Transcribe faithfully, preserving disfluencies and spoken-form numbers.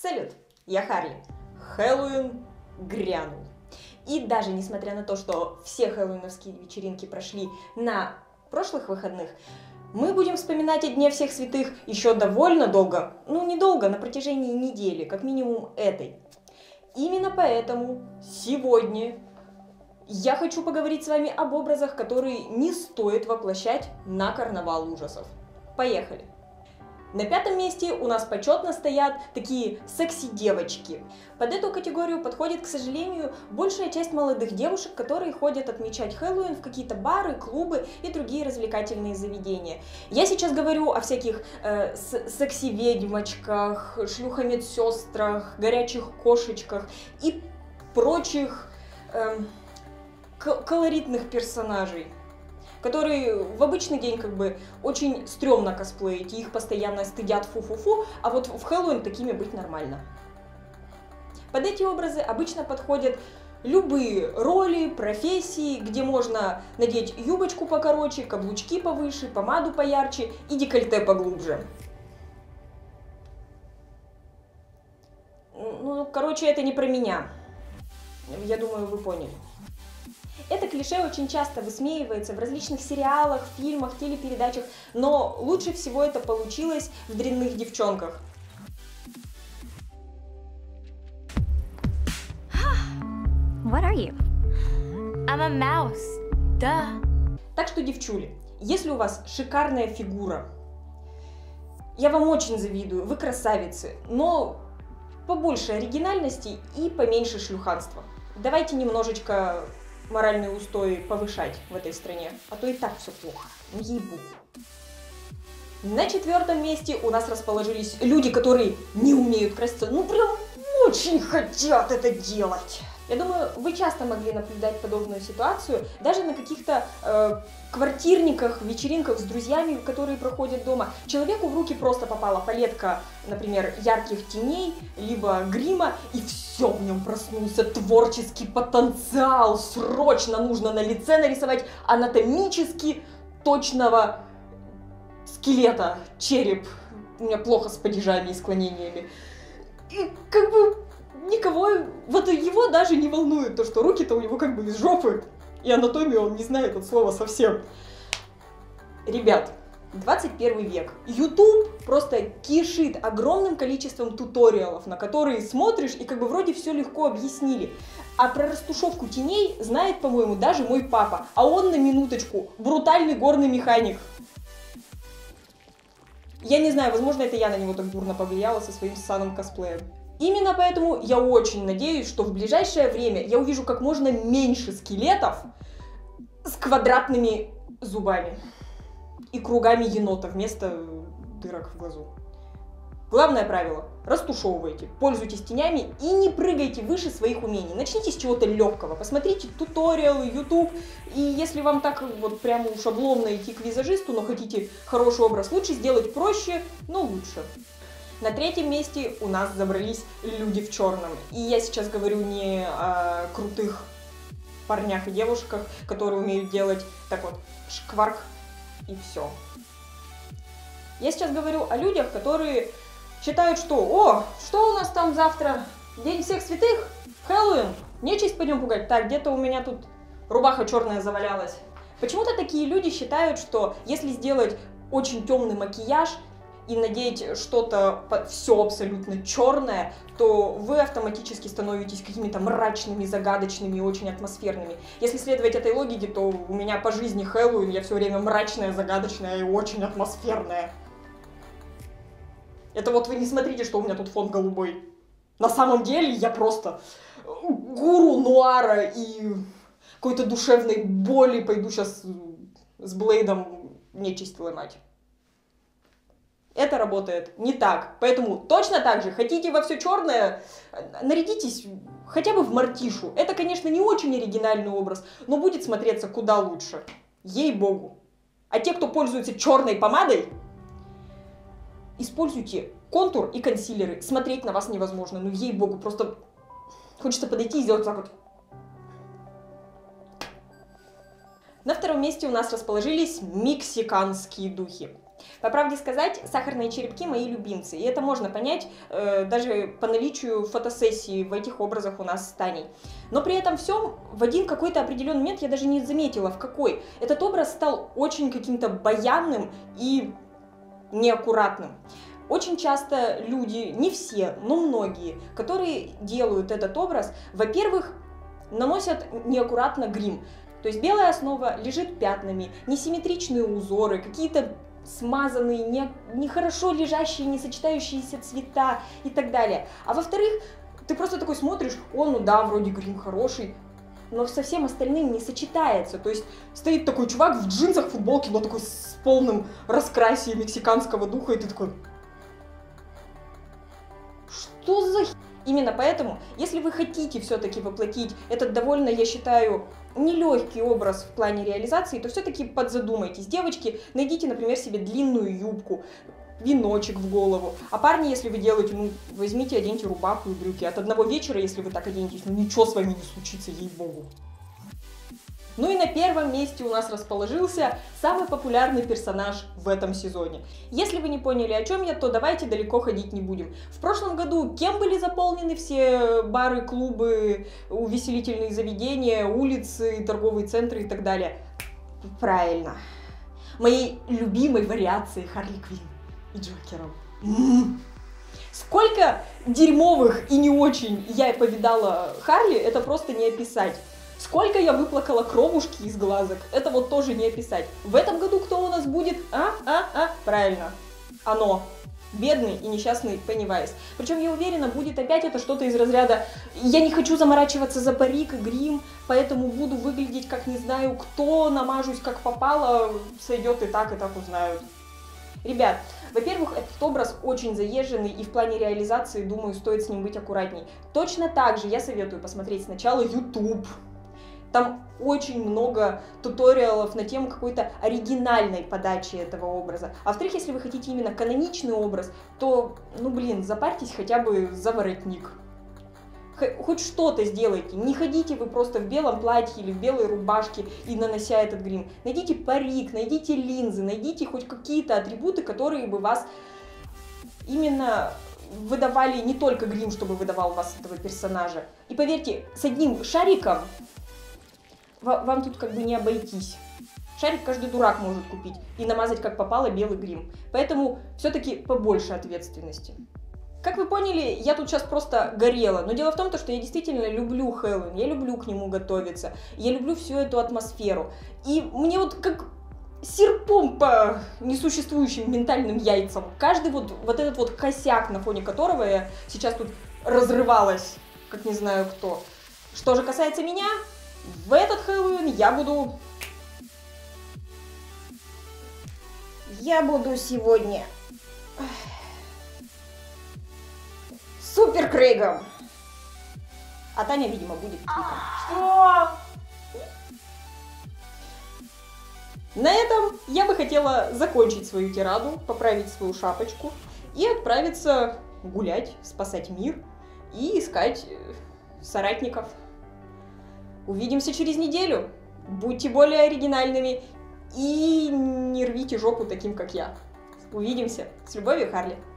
Салют, я Харли. Хэллоуин грянул. И даже несмотря на то, что все хэллоуиновские вечеринки прошли на прошлых выходных, мы будем вспоминать о Дне всех святых еще довольно долго, ну недолго, на протяжении недели, как минимум этой. Именно поэтому сегодня я хочу поговорить с вами об образах, которые не стоит воплощать на карнавал ужасов. Поехали! На пятом месте у нас почетно стоят такие секси-девочки. Под эту категорию подходит, к сожалению, большая часть молодых девушек, которые ходят отмечать Хэллоуин в какие-то бары, клубы и другие развлекательные заведения. Я сейчас говорю о всяких э, секси-ведьмочках, шлюхомедсестрах, горячих кошечках и прочих э, колоритных персонажей, которые в обычный день как бы очень стрёмно косплеить, и их постоянно стыдят, фу-фу-фу, а вот в Хэллоуин такими быть нормально. Под эти образы обычно подходят любые роли, профессии, где можно надеть юбочку покороче, каблучки повыше, помаду поярче и декольте поглубже. Ну, короче, это не про меня. Я думаю, вы поняли. Это клише очень часто высмеивается в различных сериалах, фильмах, телепередачах, но лучше всего это получилось в «Дрянных девчонках». What are you? I'm a mouse. Да. Так что, девчули, если у вас шикарная фигура, я вам очень завидую, вы красавицы, но побольше оригинальности и поменьше шлюханства. Давайте немножечко моральные устои повышать в этой стране, а то и так все плохо, ну ей-богу. На четвертом месте у нас расположились люди, которые не умеют краситься, ну прям очень хотят это делать. Я думаю, вы часто могли наблюдать подобную ситуацию, даже на каких-то э, квартирниках, вечеринках с друзьями, которые проходят дома. Человеку в руки просто попала палетка, например, ярких теней, либо грима, и все, в нем проснулся творческий потенциал. Срочно нужно на лице нарисовать анатомически точного скелета, череп. У меня плохо с падежами и склонениями. И как бы... Никого, вот его даже не волнует то, что руки-то у него как бы из жопы, и анатомию он не знает от слова совсем. Ребят, двадцать первый век. YouTube просто кишит огромным количеством туториалов, на которые смотришь, и как бы вроде все легко объяснили. А про растушевку теней знает, по-моему, даже мой папа, а он на минуточку брутальный горный механик. Я не знаю, возможно, это я на него так бурно повлияла со своим ссаным косплеем. Именно поэтому я очень надеюсь, что в ближайшее время я увижу как можно меньше скелетов с квадратными зубами и кругами енота вместо дырок в глазу. Главное правило – растушевывайте, пользуйтесь тенями и не прыгайте выше своих умений. Начните с чего-то легкого, посмотрите туториалы, YouTube, и если вам так вот прямо шаблонно идти к визажисту, но хотите хороший образ, лучше сделать проще, но лучше. На третьем месте у нас забрались люди в черном. И я сейчас говорю не о крутых парнях и девушках, которые умеют делать так вот шкварк и все. Я сейчас говорю о людях, которые считают, что «О, что у нас там завтра? День всех святых? Хэллоуин? Нечисть пойдем пугать? Так, где-то у меня тут рубаха черная завалялась». Почему-то такие люди считают, что если сделать очень темный макияж и надеть что-то все абсолютно черное, то вы автоматически становитесь какими-то мрачными, загадочными, очень атмосферными. Если следовать этой логике, то у меня по жизни Хэллоуин, я все время мрачная, загадочная и очень атмосферная. Это вот вы не смотрите, что у меня тут фон голубой. На самом деле я просто гуру нуара и какой-то душевной боли пойду сейчас с Блэйдом нечисть ломать. Это работает не так. Поэтому точно так же, хотите во все черное, нарядитесь хотя бы в мартишу. Это, конечно, не очень оригинальный образ, но будет смотреться куда лучше. Ей-богу. А те, кто пользуется черной помадой, используйте контур и консилеры. Смотреть на вас невозможно. Ну, ей-богу, просто хочется подойти и сделать так вот. На втором месте у нас расположились мексиканские духи. По правде сказать, сахарные черепки мои любимцы, и это можно понять э, даже по наличию фотосессии в этих образах у нас с Таней. Но при этом всем в один какой-то определенный момент, я даже не заметила в какой, этот образ стал очень каким-то баянным и неаккуратным. Очень часто люди, не все, но многие, которые делают этот образ, во-первых, наносят неаккуратно грим. То есть белая основа лежит пятнами, несимметричные узоры, какие-то смазанные, не, нехорошо лежащие, не сочетающиеся цвета и так далее. А во-вторых, ты просто такой смотришь, о, ну да, вроде грим хороший, но со всем остальным не сочетается. То есть стоит такой чувак в джинсах, в футболке, но такой с полным раскрасием мексиканского духа, и ты такой... Что за х... Именно поэтому, если вы хотите все-таки воплотить этот довольно, я считаю, нелегкий образ в плане реализации, то все-таки подзадумайтесь. Девочки, найдите, например, себе длинную юбку, веночек в голову. А парни, если вы делаете, ну, возьмите, оденьте рубаху и брюки. От одного вечера, если вы так оденетесь, ну, ничего с вами не случится, ей-богу. Ну и на первом месте у нас расположился самый популярный персонаж в этом сезоне. Если вы не поняли, о чем я, то давайте далеко ходить не будем. В прошлом году кем были заполнены все бары, клубы, увеселительные заведения, улицы, торговые центры и так далее? Правильно. Моей любимой вариацией Харли Квинн и Джокером. Сколько дерьмовых и не очень я повидала Харли, это просто не описать. Сколько я выплакала кровушки из глазок, это вот тоже не описать. В этом году кто у нас будет? А, а, а, правильно, Оно. Бедный и несчастный Пеннивайз. Причем, я уверена, будет опять это что-то из разряда «я не хочу заморачиваться за парик и грим, поэтому буду выглядеть как не знаю кто, намажусь как попало, сойдет и так, и так узнают». Ребят, во-первых, этот образ очень заезженный, и в плане реализации, думаю, стоит с ним быть аккуратней. Точно так же я советую посмотреть сначала YouTube. Там очень много туториалов на тему какой-то оригинальной подачи этого образа. А во-вторых, если вы хотите именно каноничный образ, то, ну блин, запарьтесь хотя бы за воротник. Хоть что-то сделайте. Не ходите вы просто в белом платье или в белой рубашке и нанося этот грим. Найдите парик, найдите линзы, найдите хоть какие-то атрибуты, которые бы вас именно... выдавали не только грим, чтобы выдавал вас этого персонажа. И поверьте, с одним шариком... вам тут как бы не обойтись. Шарик каждый дурак может купить и намазать как попало белый грим. Поэтому все-таки побольше ответственности. Как вы поняли, я тут сейчас просто горела. Но дело в том, что я действительно люблю Хэллоуин. Я люблю к нему готовиться. Я люблю всю эту атмосферу. И мне вот как серпом по несуществующим ментальным яйцам. Каждый вот, вот этот вот косяк, на фоне которого я сейчас тут разрывалась, как не знаю кто. Что же касается меня... в этот Хэллоуин я буду... Я буду сегодня... Супер Крейгом! А Таня, видимо, будет Крейгом. Что? На этом я бы хотела закончить свою тираду, поправить свою шапочку и отправиться гулять, спасать мир и искать соратников. Увидимся через неделю. Будьте более оригинальными и не рвите жопу таким, как я. Увидимся. С любовью, Харли.